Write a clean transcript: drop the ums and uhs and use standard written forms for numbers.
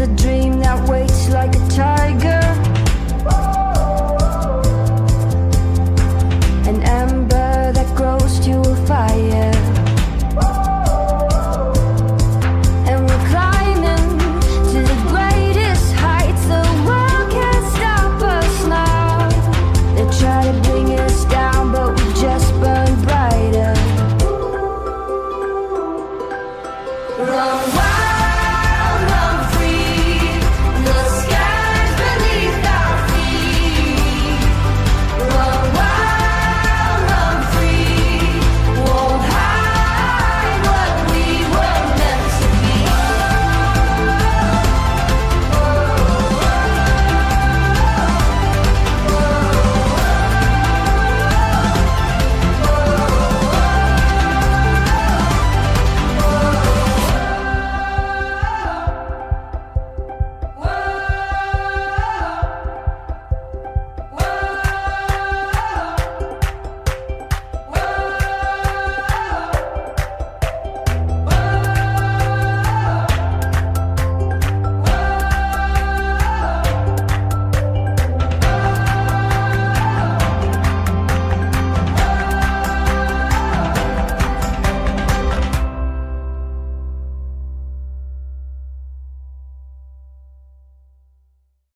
a dream that waits like a tiger.